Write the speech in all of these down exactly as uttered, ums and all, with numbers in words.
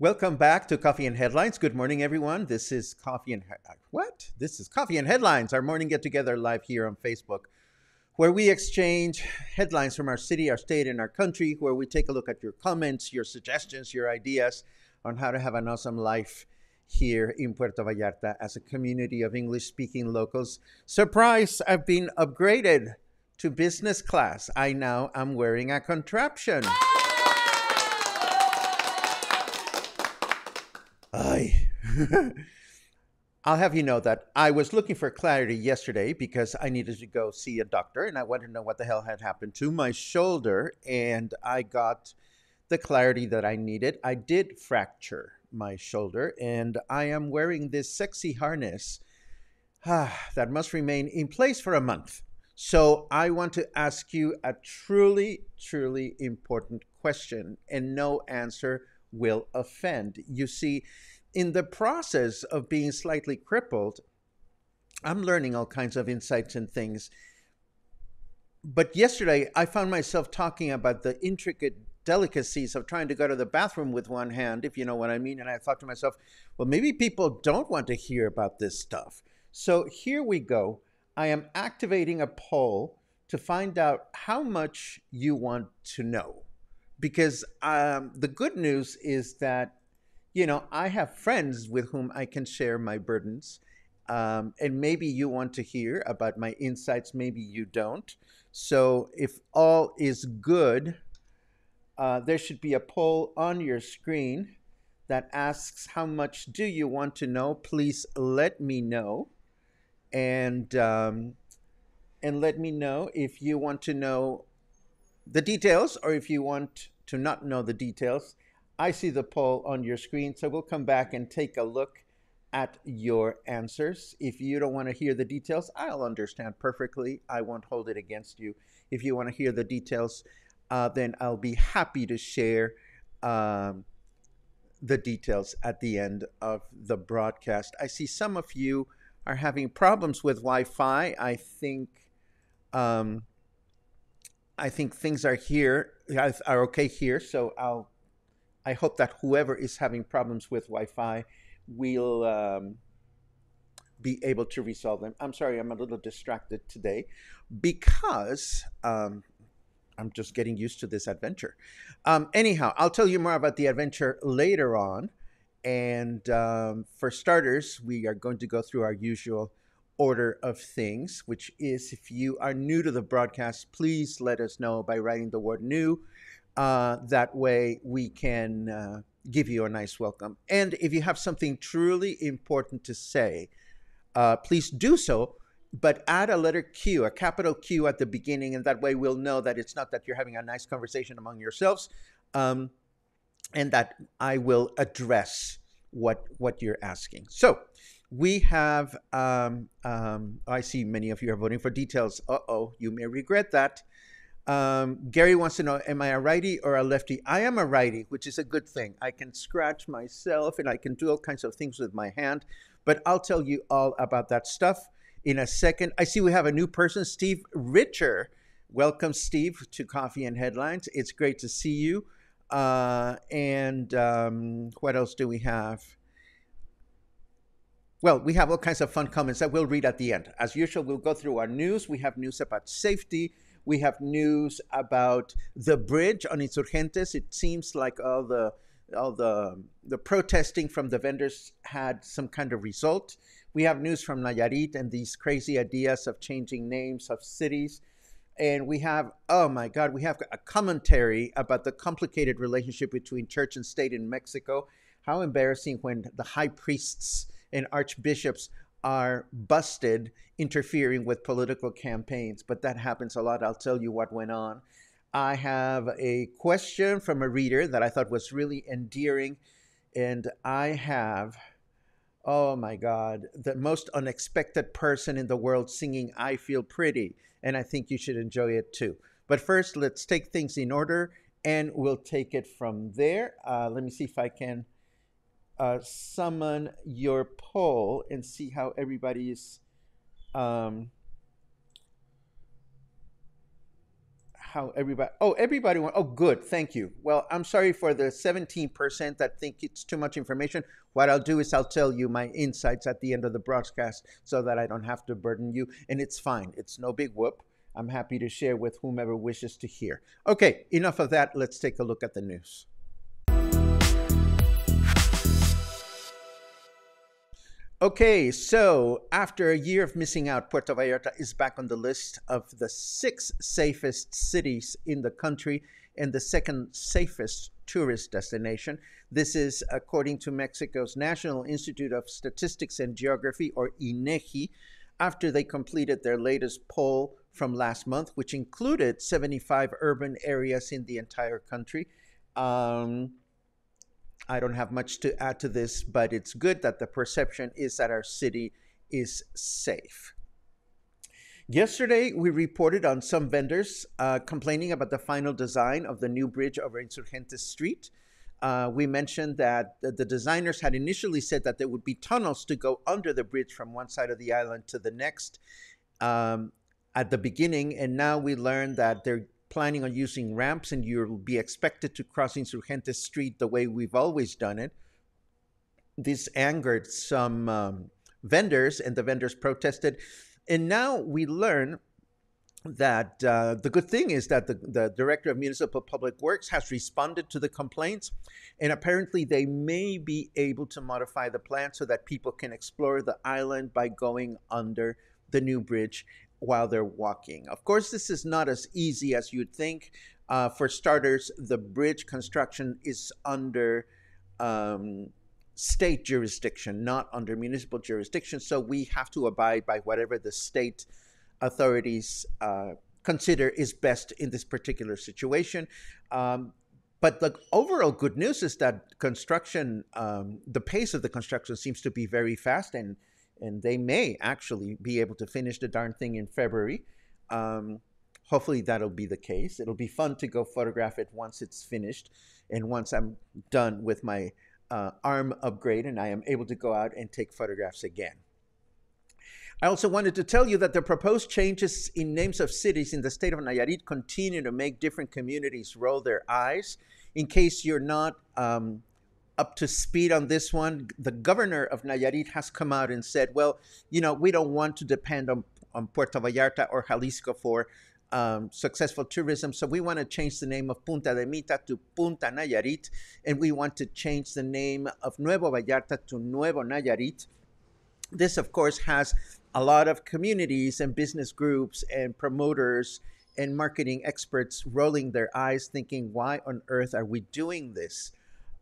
Welcome back to Coffee and Headlines. Good morning, everyone. This is Coffee and He- what? This is Coffee and Headlines, our morning get-together live here on Facebook, where we exchange headlines from our city, our state, and our country, where we take a look at your comments, your suggestions, your ideas on how to have an awesome life here in Puerto Vallarta as a community of English-speaking locals. Surprise! I've been upgraded to business class. I now am wearing a contraption. Ay. I'll have you know that I was looking for clarity yesterday because I needed to go see a doctor and I wanted to know what the hell had happened to my shoulder, and I got the clarity that I needed. I did fracture my shoulder and I am wearing this sexy harness ah, that must remain in place for a month. So I want to ask you a truly, truly important question, and no answer will offend. You see, in the process of being slightly crippled, I'm learning all kinds of insights and things. But yesterday, I found myself talking about the intricate delicacies of trying to go to the bathroom with one hand, if you know what I mean. And I thought to myself, well, maybe people don't want to hear about this stuff. So here we go. I am activating a poll to find out how much you want to know. Because um, the good news is that, you know, I have friends with whom I can share my burdens. Um, and maybe you want to hear about my insights. Maybe you don't. So if all is good, uh, there should be a poll on your screen that asks, how much do you want to know? Please let me know. And um, and let me know if you want to know the details or if you want to not know the details. I see the poll on your screen, so we'll come back and take a look at your answers. If you don't want to hear the details, I'll understand perfectly. I won't hold it against you. If you want to hear the details, uh, then I'll be happy to share um, the details at the end of the broadcast. I see some of you are having problems with Wi-Fi. I think um, I think things are here are okay here. So I'll I hope that whoever is having problems with Wi-Fi will um, be able to resolve them. I'm sorry, I'm a little distracted today because um, I'm just getting used to this adventure. Um, anyhow, I'll tell you more about the adventure later on. And um, for starters, we are going to go through our usual order of things, which is, if you are new to the broadcast, please let us know by writing the word new. Uh, that way we can uh, give you a nice welcome. And if you have something truly important to say, uh, please do so, but add a letter Q, a capital Q at the beginning. And that way we'll know that it's not that you're having a nice conversation among yourselves. Um, and that I will address what what you're asking. So we have, um, um, I see many of you are voting for details. Uh-oh, you may regret that. Um, Gary wants to know, am I a righty or a lefty? I am a righty, which is a good thing. I can scratch myself and I can do all kinds of things with my hand, but I'll tell you all about that stuff in a second. I see we have a new person, Steve Richer. Welcome, Steve, to Coffee and Headlines. It's great to see you. Uh, and um, what else do we have? Well, we have all kinds of fun comments that we'll read at the end. As usual, we'll go through our news. We have news about safety. We have news about the bridge on Insurgentes. It seems like all the all the the protesting from the vendors had some kind of result. We have news from Nayarit and these crazy ideas of changing names of cities. And we have, oh my God, we have a commentary about the complicated relationship between church and state in Mexico. How embarrassing when the high priests and archbishops are busted interfering with political campaigns. But that happens a lot. I'll tell you what went on. I have a question from a reader that I thought was really endearing. And I have, oh my God, the most unexpected person in the world singing I Feel Pretty. And I think you should enjoy it too. But first, let's take things in order and we'll take it from there. Uh, let me see if I can uh, summon your poll and see how everybody's, um, how everybody, oh, everybody went, oh, good, thank you. Well, I'm sorry for the seventeen percent that think it's too much information. What I'll do is I'll tell you my insights at the end of the broadcast so that I don't have to burden you, and it's fine. It's no big whoop. I'm happy to share with whomever wishes to hear. Okay, enough of that. Let's take a look at the news. Okay, so after a year of missing out, Puerto Vallarta is back on the list of the six safest cities in the country and the second safest tourist destination. This is according to Mexico's National Institute of Statistics and Geography, or INEGI, after they completed their latest poll from last month, which included seventy-five urban areas in the entire country. Um, I don't have much to add to this, but it's good that the perception is that our city is safe. Yesterday, we reported on some vendors uh, complaining about the final design of the new bridge over Insurgentes Street. Uh, we mentioned that the designers had initially said that there would be tunnels to go under the bridge from one side of the island to the next um, at the beginning, and now we learned that they're planning on using ramps, and you'll be expected to cross Insurgentes Street the way we've always done it. This angered some um, vendors, and the vendors protested. And now we learn that uh, the good thing is that the, the Director of Municipal Public Works has responded to the complaints, and apparently they may be able to modify the plan so that people can explore the island by going under the new bridge while they're walking. Of course, this is not as easy as you'd think. Uh, for starters, the bridge construction is under um, state jurisdiction, not under municipal jurisdiction, so we have to abide by whatever the state authorities uh, consider is best in this particular situation. Um, but the overall good news is that construction, um, the pace of the construction seems to be very fast, and And they may actually be able to finish the darn thing in February. Um, hopefully that'll be the case. It'll be fun to go photograph it once it's finished. And once I'm done with my uh, arm upgrade and I am able to go out and take photographs again. I also wanted to tell you that the proposed changes in names of cities in the state of Nayarit continue to make different communities roll their eyes. In case you're not um, up to speed on this one, the governor of Nayarit has come out and said, well, you know, we don't want to depend on, on Puerto Vallarta or Jalisco for um, successful tourism, so we want to change the name of Punta de Mita to Punta Nayarit, and we want to change the name of Nuevo Vallarta to Nuevo Nayarit. This, of course, has a lot of communities and business groups and promoters and marketing experts rolling their eyes, thinking, why on earth are we doing this?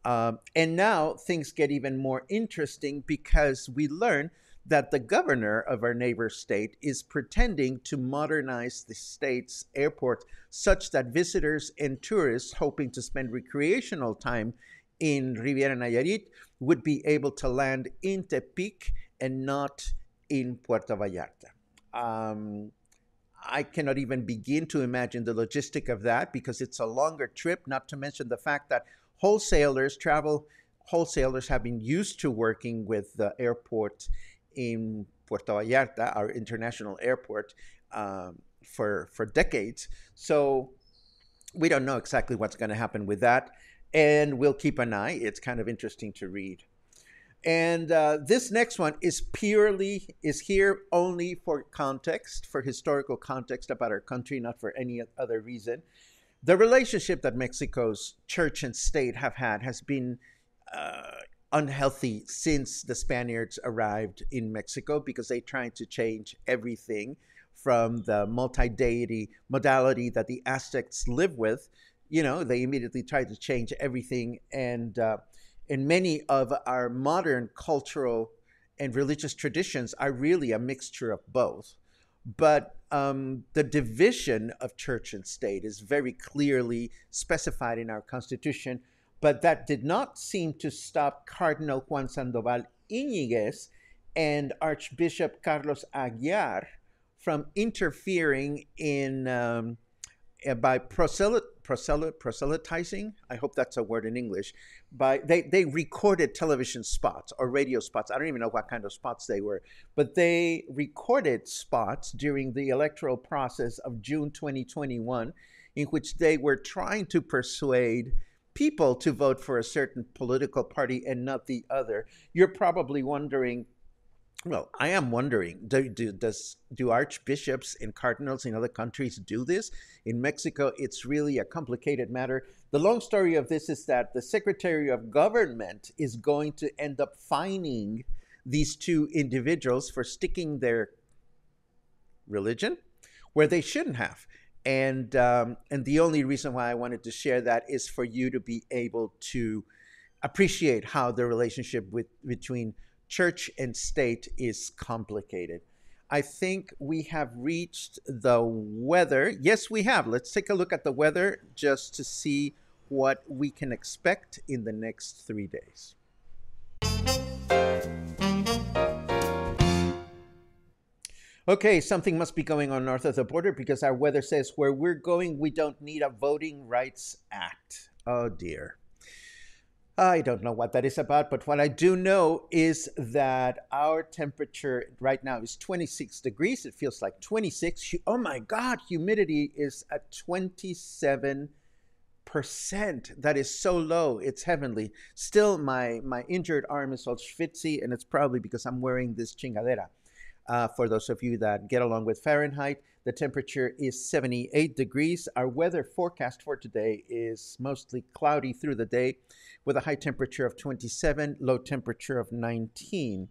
Um, and now things get even more interesting because we learn that the governor of our neighbor state is pretending to modernize the state's airport such that visitors and tourists hoping to spend recreational time in Riviera Nayarit would be able to land in Tepic and not in Puerto Vallarta. Um, I cannot even begin to imagine the logistic of that because it's a longer trip, not to mention the fact that Wholesalers, travel wholesalers have been used to working with the airport in Puerto Vallarta, our international airport, um, for, for decades. So we don't know exactly what's going to happen with that. And we'll keep an eye. It's kind of interesting to read. And uh, this next one is purely, is here only for context, for historical context about our country, not for any other reason. The relationship that Mexico's church and state have had has been uh, unhealthy since the Spaniards arrived in Mexico because they tried to change everything from the multi-deity modality that the Aztecs live with. You know, they immediately tried to change everything. And, uh, and many of our modern cultural and religious traditions are really a mixture of both. But um, the division of church and state is very clearly specified in our Constitution, but that did not seem to stop Cardinal Juan Sandoval Iñiguez and Archbishop Carlos Aguiar from interfering in um, by proselyt proselyt proselytizing. I hope that's a word in English. By they they recorded television spots or radio spots. I don't even know what kind of spots they were, but they recorded spots during the electoral process of June twenty twenty-one in which they were trying to persuade people to vote for a certain political party and not the other. You're probably wondering, well, I am wondering, do, do, does, do archbishops and cardinals in other countries do this? In Mexico, it's really a complicated matter. The long story of this is that the Secretary of Government is going to end up fining these two individuals for sticking their religion where they shouldn't have. And um, and the only reason why I wanted to share that is for you to be able to appreciate how the relationship with, between church and state is complicated. I think we have reached the weather. Yes, we have. Let's take a look at the weather just to see what we can expect in the next three days. Okay, something must be going on north of the border because our weather says where we're going, we don't need a Voting Rights Act. Oh dear. I don't know what that is about, but what I do know is that our temperature right now is twenty-six degrees. It feels like twenty-six. Oh my God, humidity is at twenty-seven percent. That is so low. It's heavenly. Still, my, my injured arm is all schwitzy, and it's probably because I'm wearing this chingadera. Uh, for those of you that get along with Fahrenheit, the temperature is seventy-eight degrees. Our weather forecast for today is mostly cloudy through the day with a high temperature of twenty-seven, low temperature of nineteen.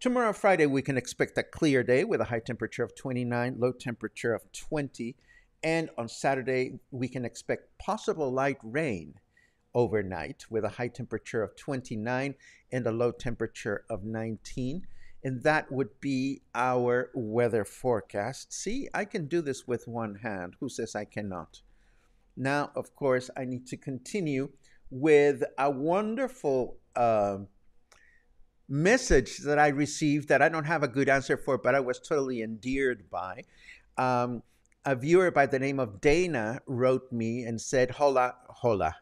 Tomorrow, Friday, we can expect a clear day with a high temperature of twenty-nine, low temperature of twenty. And on Saturday, we can expect possible light rain overnight with a high temperature of twenty-nine and a low temperature of nineteen. And that would be our weather forecast. See, I can do this with one hand. Who says I cannot? Now, of course, I need to continue with a wonderful uh, message that I received that I don't have a good answer for, but I was totally endeared by. Um, a viewer by the name of Dana wrote me and said, hola, hola.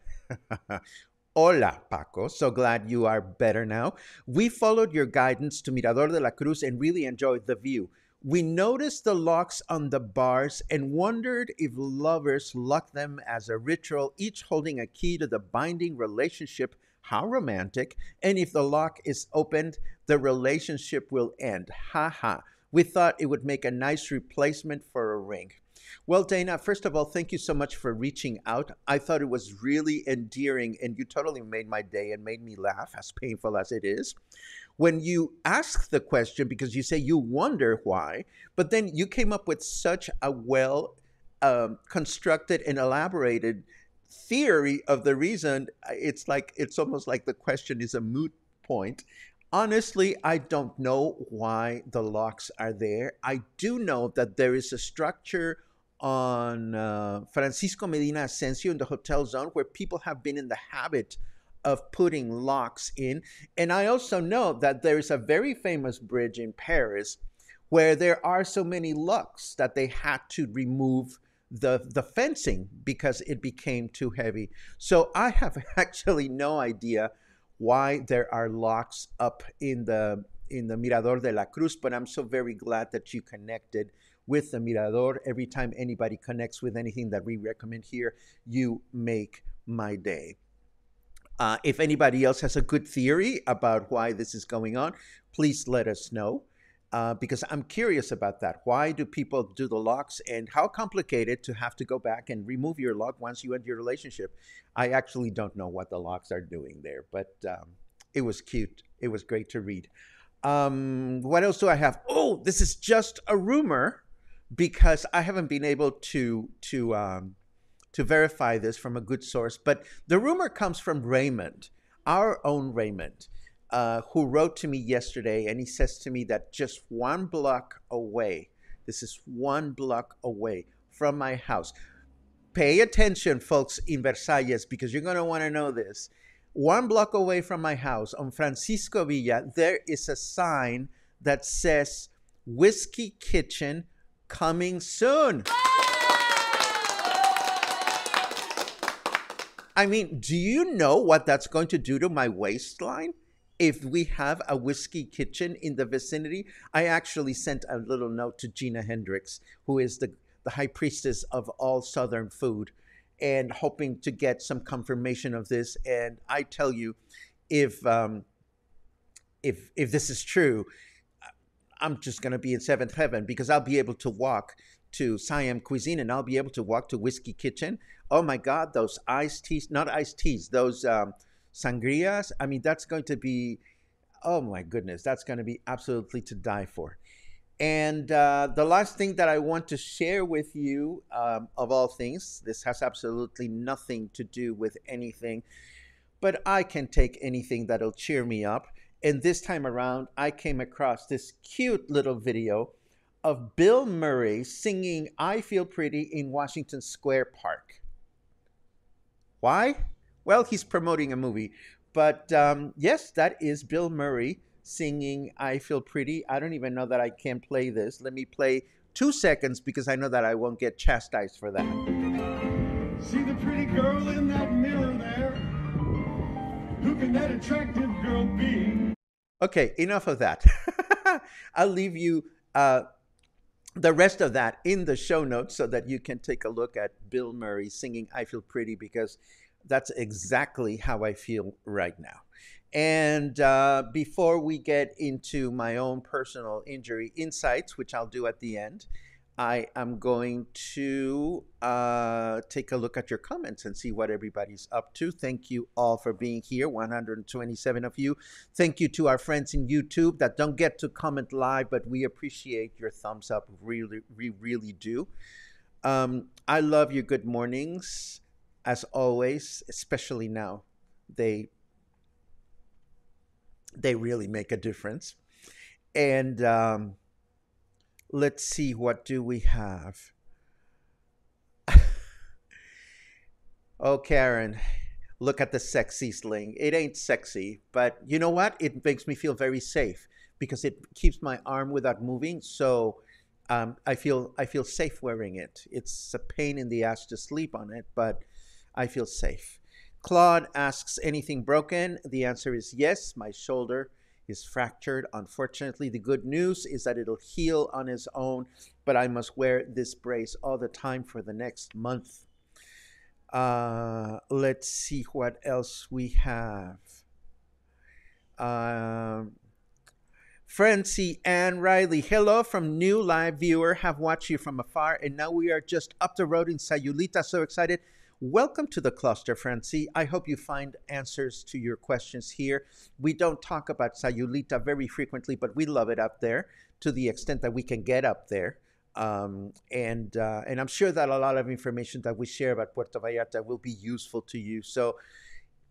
Hola, Paco. So glad you are better now. We followed your guidance to Mirador de la Cruz and really enjoyed the view. We noticed the locks on the bars and wondered if lovers locked them as a ritual, each holding a key to the binding relationship. How romantic. And if the lock is opened, the relationship will end. Ha ha. We thought it would make a nice replacement for a ring. Well, Dana, first of all, thank you so much for reaching out. I thought it was really endearing, and you totally made my day and made me laugh, as painful as it is. When you ask the question, because you say you wonder why, but then you came up with such a well-constructed um, and elaborated theory of the reason, it's like it's almost like the question is a moot point. Honestly, I don't know why the locks are there. I do know that there is a structure on uh, Francisco Medina Asensio in the hotel zone where people have been in the habit of putting locks in. And I also know that there is a very famous bridge in Paris where there are so many locks that they had to remove the, the fencing because it became too heavy. So I have actually no idea why there are locks up in the in the Mirador de la Cruz, but I'm so very glad that you connected with the Mirador. Every time anybody connects with anything that we recommend here, you make my day. Uh, if anybody else has a good theory about why this is going on, please let us know, uh, because I'm curious about that. Why do people do the locks, and how complicated to have to go back and remove your lock once you end your relationship? I actually don't know what the locks are doing there, but um, it was cute. It was great to read. Um, what else do I have? Oh, this is just a rumor because I haven't been able to, to, um, to verify this from a good source, but the rumor comes from Raymond, our own Raymond, uh, who wrote to me yesterday, and he says to me that just one block away, this is one block away from my house. Pay attention, folks, in Versalles, because you're going to want to know this. One block away from my house, on Francisco Villa, there is a sign that says, Whiskey Kitchen, coming soon. I mean, do you know what that's going to do to my waistline? If we have a Whiskey Kitchen in the vicinity? I actually sent a little note to Gina Hendrix, who is the the high priestess of all Southern food, and hoping to get some confirmation of this. And I tell you, if um, if if this is true, I'm just going to be in seventh heaven, because I'll be able to walk to Siam Cuisine, and I'll be able to walk to Whiskey Kitchen. Oh my God, those iced teas, not iced teas, those um, sangrias. I mean, that's going to be, oh my goodness, that's going to be absolutely to die for. And uh, the last thing that I want to share with you, um, of all things, this has absolutely nothing to do with anything, but I can take anything that'll cheer me up. And this time around, I came across this cute little video of Bill Murray singing I Feel Pretty in Washington Square Park. Why? Well, he's promoting a movie. But um, yes, that is Bill Murray singing I Feel Pretty. I don't even know that I can play this. Let me play two seconds because I know that I won't get chastised for that. See the pretty girl in that mirror there? Who can that attractive girl be? Okay, enough of that. I'll leave you uh, the rest of that in the show notes so that you can take a look at Bill Murray singing I Feel Pretty, because that's exactly how I feel right now. And uh, before we get into my own personal injury insights, which I'll do at the end, I am going to uh, take a look at your comments and see what everybody's up to. Thank you all for being here, one hundred twenty-seven of you. Thank you to our friends in YouTube that don't get to comment live, but we appreciate your thumbs up. Really, we really do. Um, I love your good mornings, as always, especially now. They They really make a difference. And um, let's see, what do we have? Oh, Karen, look at the sexy sling. It ain't sexy, but you know what? It makes me feel very safe because it keeps my arm without moving. So um, I feel I feel safe wearing it. It's a pain in the ass to sleep on it, but I feel safe. Claude asks, anything broken? The answer is yes. My shoulder is fractured, unfortunately. The good news is that it'll heal on its own, but I must wear this brace all the time for the next month. Uh, let's see what else we have. Um, Francie Ann Riley, hello from new live viewer. Have watched you from afar, and now we are just up the road in Sayulita. So excited. Welcome to the cluster, Francie. I hope you find answers to your questions here. We don't talk about Sayulita very frequently, but we love it up there to the extent that we can get up there. Um, and, uh, and I'm sure that a lot of information that we share about Puerto Vallarta will be useful to you. So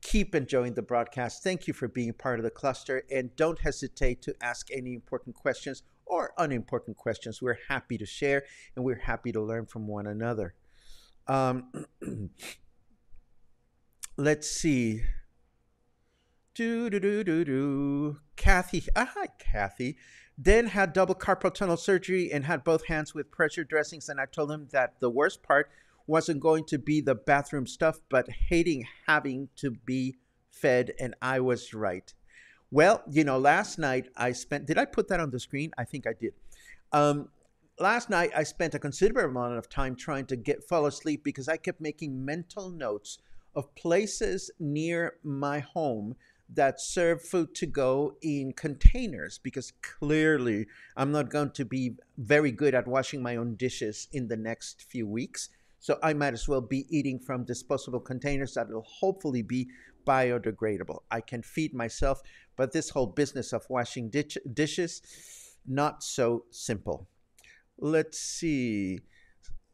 keep enjoying the broadcast. Thank you for being part of the cluster, and don't hesitate to ask any important questions or unimportant questions. We're happy to share, and we're happy to learn from one another. Um, let's see. Do, do, do, do, do. Kathy. Ah, hi, Kathy. Then had double carpal tunnel surgery and had both hands with pressure dressings. And I told him that the worst part wasn't going to be the bathroom stuff, but hating having to be fed. And I was right. Well, you know, last night I spent, did I put that on the screen? I think I did. Um, Last night, I spent a considerable amount of time trying to get fall asleep because I kept making mental notes of places near my home that serve food to go in containers, because clearly I'm not going to be very good at washing my own dishes in the next few weeks. So I might as well be eating from disposable containers that will hopefully be biodegradable. I can feed myself, but this whole business of washing dish dishes, not so simple. Let's see.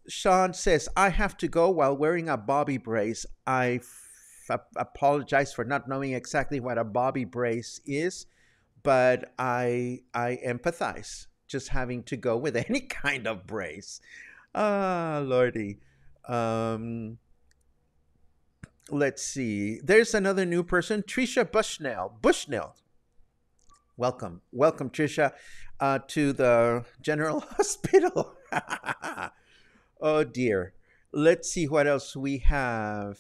Sean says, I have to go while wearing a bobby brace. I f apologize for not knowing exactly what a bobby brace is, but I, I empathize just having to go with any kind of brace. Ah, Lordy. Um, let's see. There's another new person, Trisha Bushnell. Bushnell. Welcome. Welcome, Trisha. Uh, to the General Hospital. Oh dear. Let's see what else we have.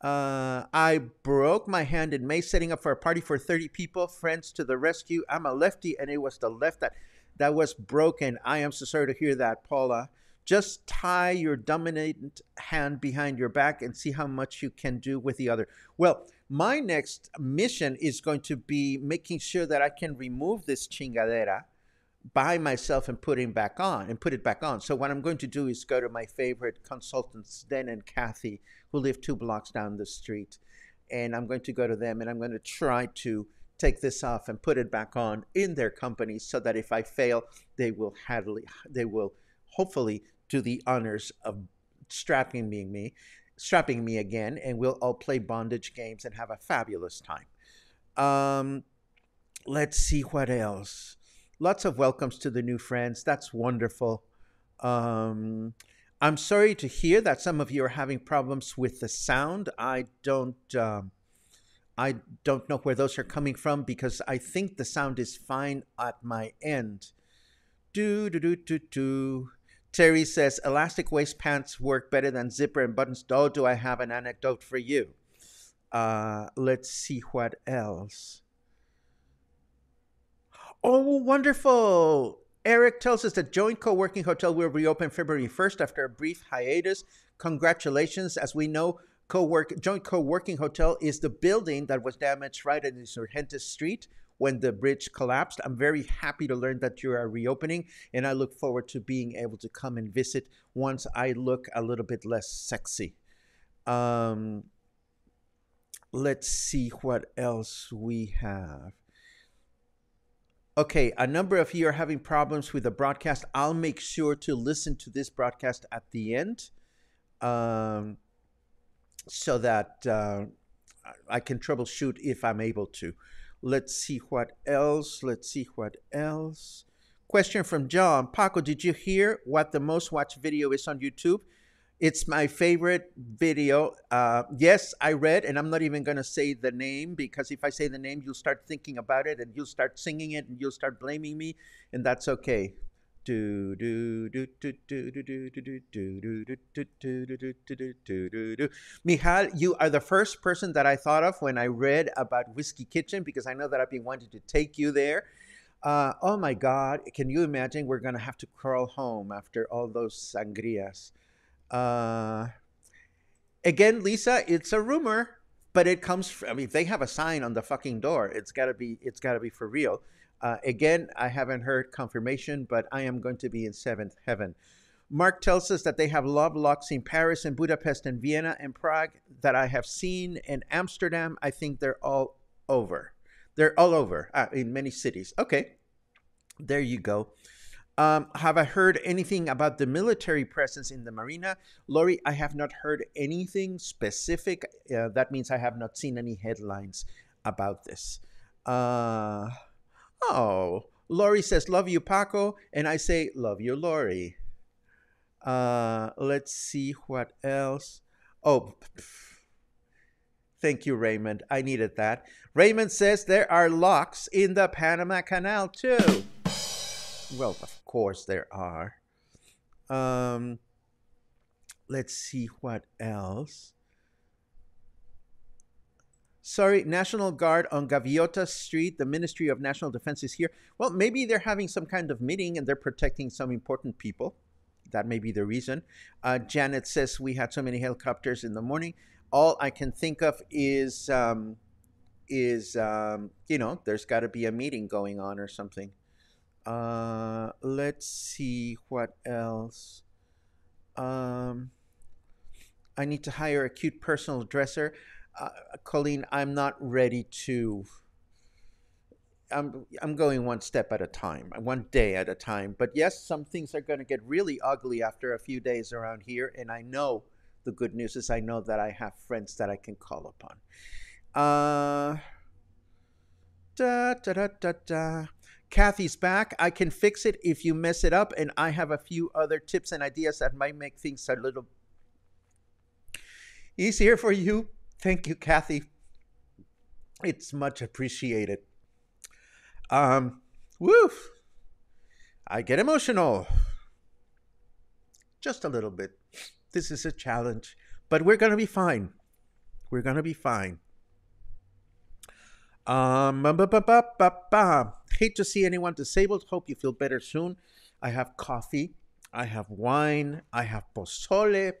Uh, I broke my hand in May setting up for a party for thirty people. Friends to the rescue. I'm a lefty, and it was the left that, that was broken. I am so sorry to hear that, Paula. Just tie your dominant hand behind your back and see how much you can do with the other. Well, my next mission is going to be making sure that I can remove this chingadera by myself and put it back on and put it back on. So what I'm going to do is go to my favorite consultants, Den and Kathy, who live two blocks down the street. And I'm going to go to them and I'm going to try to take this off and put it back on in their company so that if I fail, they will handily, they will hopefully do the honors of strapping me, me, strapping me again, and we'll all play bondage games and have a fabulous time. Um, let's see what else. Lots of welcomes to the new friends. That's wonderful. Um, I'm sorry to hear that some of you are having problems with the sound. I don't, um, I don't know where those are coming from because I think the sound is fine at my end. Do do do do do. Terry says, elastic waist pants work better than zipper and buttons. Oh, do I have an anecdote for you? Uh, let's see what else. Oh, wonderful. Eric tells us that Joint Co-working Hotel will reopen February first after a brief hiatus. Congratulations. As we know, co-work, Joint Co-working Hotel is the building that was damaged right in Insurgentes Street when the bridge collapsed. I'm very happy to learn that you are reopening, and I look forward to being able to come and visit once I look a little bit less sexy. Um, let's see what else we have. Okay, a number of you are having problems with the broadcast. I'll make sure to listen to this broadcast at the end um, so that uh, I can troubleshoot if I'm able to. Let's see what else. Let's see what else. Question from John. Paco, did you hear what the most watched video is on YouTube? It's my favorite video. Uh, yes, I read, and I'm not even going to say the name because if I say the name, you'll start thinking about it and you'll start singing it and you'll start blaming me, and that's okay. Do do do do do do do do do do do. Michal, you are the first person that I thought of when I read about Whiskey Kitchen because I know that I've been wanting to take you there. Uh, oh my God, can you imagine? We're gonna have to crawl home after all those sangrias. Uh, again, Lisa, it's a rumor, but it comes from, I mean, if they have a sign on the fucking door, it's gotta be, it's gotta be for real. Uh, again, I haven't heard confirmation, but I am going to be in seventh heaven. Mark tells us that they have love locks in Paris and Budapest and Vienna and Prague that I have seen, and Amsterdam. I think they're all over. They're all over uh, in many cities. Okay, there you go. Um, have I heard anything about the military presence in the marina? Lori, I have not heard anything specific. Uh, that means I have not seen any headlines about this. Uh... Oh, Lori says, love you, Paco. And I say, love you, Lori. Uh, let's see what else. Oh, pff. Thank you, Raymond. I needed that. Raymond says there are locks in the Panama Canal, too. Well, of course there are. Um, let's see what else. Sorry, National Guard on Gaviota Street. The Ministry of National Defense is here. Well, maybe they're having some kind of meeting and they're protecting some important people. That may be the reason. Uh, Janet says we had so many helicopters in the morning. All I can think of is, um, is um, you know, there's got to be a meeting going on or something. Uh, let's see what else. Um, I need to hire a cute personal dresser. Uh, Colleen, I'm not ready to, I'm, I'm going one step at a time, one day at a time. But yes, some things are going to get really ugly after a few days around here. And I know the good news is I know that I have friends that I can call upon. Uh, da, da, da, da, da. Kathy's back. I can fix it if you mess it up. And I have a few other tips and ideas that might make things a little easier for you. Thank you, Kathy. It's much appreciated. Um, woof. I get emotional. Just a little bit. This is a challenge, but we're going to be fine. We're going to be fine. Um, ba -ba -ba -ba -ba -ba. Hate to see anyone disabled. Hope you feel better soon. I have coffee. I have wine, I have pozole,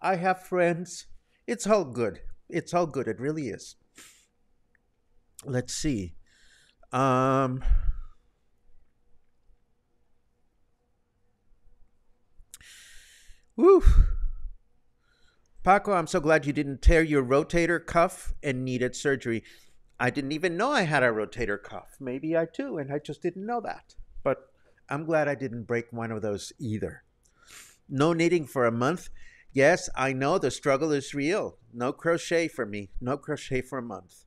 I have friends. It's all good. It's all good. It really is. Let's see. Um, woo. Paco, I'm so glad you didn't tear your rotator cuff and needed surgery. I didn't even know I had a rotator cuff. Maybe I do, and I just didn't know that. But I'm glad I didn't break one of those either. No knitting for a month. Yes, I know the struggle is real. No crochet for me. No crochet for a month.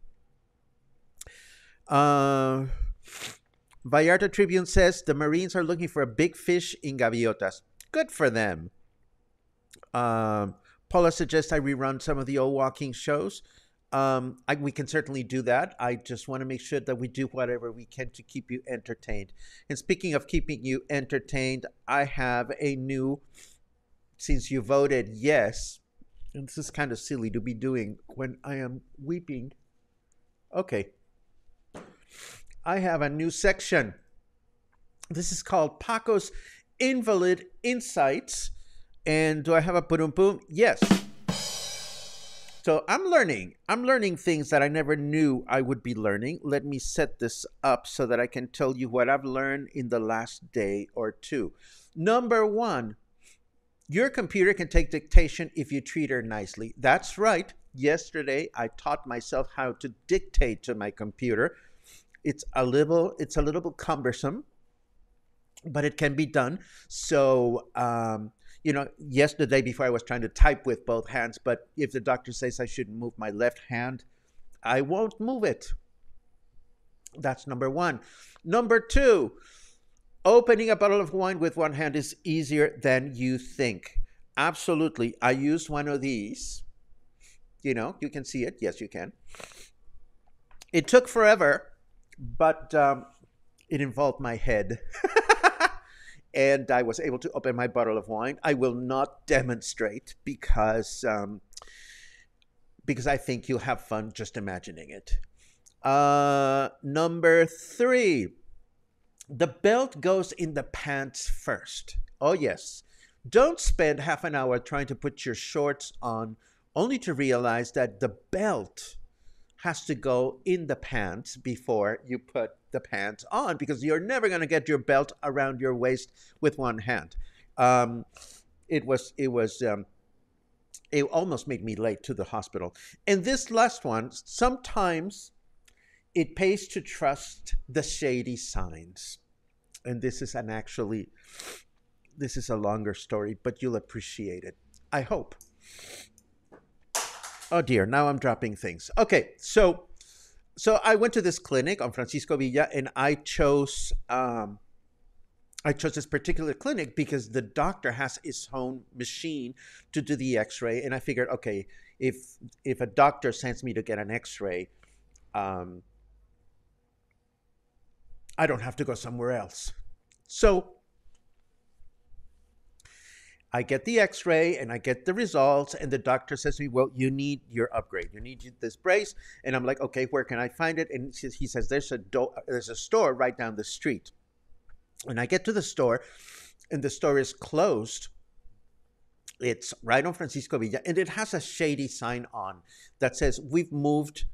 Uh, Vallarta Tribune says the Marines are looking for a big fish in Gaviotas. Good for them. Um, Paula suggests I rerun some of the old walking shows. Um, I, we can certainly do that. I just want to make sure that we do whatever we can to keep you entertained. And speaking of keeping you entertained, I have a new, since you voted yes, and this is kind of silly to be doing when I am weeping. Okay. I have a new section. This is called Paco's Invalid Insights. And do I have a boom boom? Yes. So I'm learning. I'm learning things that I never knew I would be learning. Let me set this up so that I can tell you what I've learned in the last day or two. Number one, your computer can take dictation if you treat her nicely. That's right. Yesterday, I taught myself how to dictate to my computer. It's a little, it's a little bit cumbersome, but it can be done. So, um, you know, yesterday before I was trying to type with both hands, but if the doctor says I shouldn't move my left hand, I won't move it. That's number one. Number two, opening a bottle of wine with one hand is easier than you think. Absolutely. I used one of these. You know, you can see it. Yes, you can. It took forever, but um, it involved my head. And I was able to open my bottle of wine. I will not demonstrate because um, because I think you'll have fun just imagining it. Uh, number three, the belt goes in the pants first. Oh, yes. Don't spend half an hour trying to put your shorts on only to realize that the belt has to go in the pants before you put the pants on, because you're never going to get your belt around your waist with one hand. Um, it was, it was, um, it almost made me late to the hospital. And this last one, sometimes it pays to trust the shady signs. And this is an actually, this is a longer story, but you'll appreciate it, I hope. Oh dear, now I'm dropping things. Okay, so so I went to this clinic on Francisco Villa, and I chose um, I chose this particular clinic because the doctor has his own machine to do the X-ray, and I figured, okay, if if a doctor sends me to get an X-ray, um, I don't have to go somewhere else. So I get the X-ray and I get the results, and the doctor says to me, well, you need your upgrade. You need this brace. And I'm like, okay, where can I find it? And he says, there's a, do there's a store right down the street. And I get to the store, and the store is closed. It's right on Francisco Villa, and it has a shady sign on that says, we've moved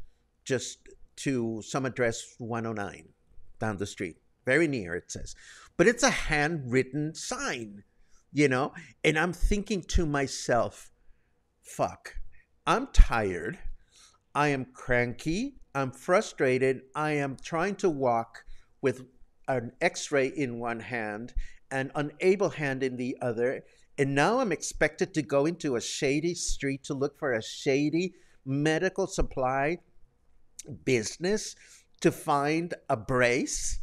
just to some address one oh nine down the street. Very near, it says. But it's a handwritten sign. You know, and I'm thinking to myself, fuck, I'm tired. I am cranky. I'm frustrated. I am trying to walk with an X-ray in one hand and an able hand in the other. And now I'm expected to go into a shady street to look for a shady medical supply business to find a brace.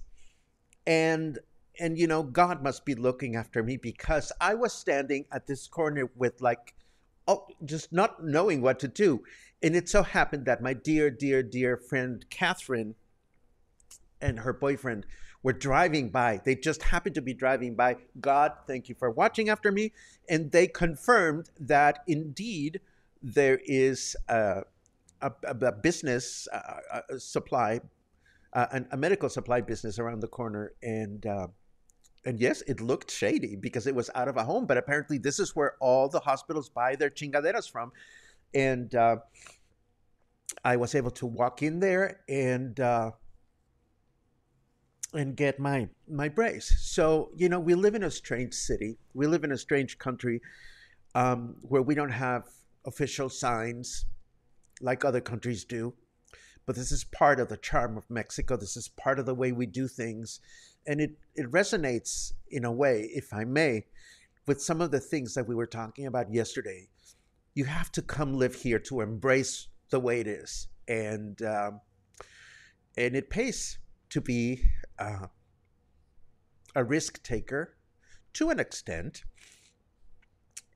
And And, you know, God must be looking after me, because I was standing at this corner with, like, oh, just not knowing what to do. And it so happened that my dear, dear, dear friend Catherine and her boyfriend were driving by. They just happened to be driving by. God, thank you for watching after me. And they confirmed that, indeed, there is a, a, a business a, a supply, a, a medical supply business around the corner. And... Uh, And yes, it looked shady because it was out of a home, but apparently this is where all the hospitals buy their chingaderas from. And uh, I was able to walk in there and uh, and get my, my brace. So, you know, we live in a strange city. We live in a strange country um, where we don't have official signs like other countries do. But this is part of the charm of Mexico. This is part of the way we do things. And it, it resonates in a way, if I may, with some of the things that we were talking about yesterday. You have to come live here to embrace the way it is. And, um, and it pays to be uh, a risk taker to an extent.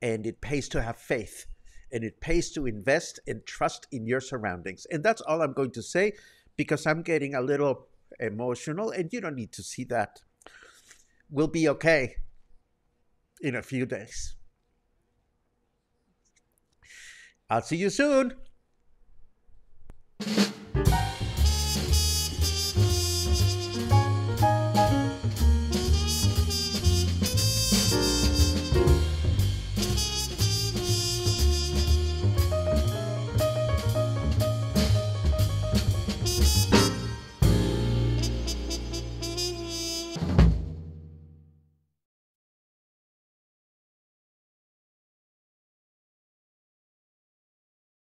And it pays to have faith. And it pays to invest and trust in your surroundings. And that's all I'm going to say, because I'm getting a little emotional, and you don't need to see that. We'll be okay in a few days. I'll see you soon.